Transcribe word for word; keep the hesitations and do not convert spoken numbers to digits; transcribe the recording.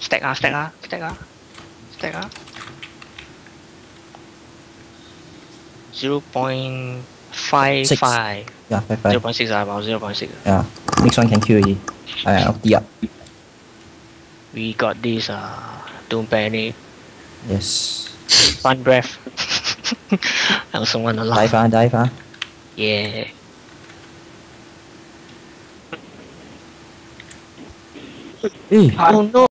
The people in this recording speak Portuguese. stack 啊 stack 啊 stack 啊 stack 啊 zero point five five yeah five five zero point six 啊，冇 zero point six yeah next one can kill already I up D up we got this ah don't panic yes one breath I also want to dive ah dive ah yeah Hey. Oh no!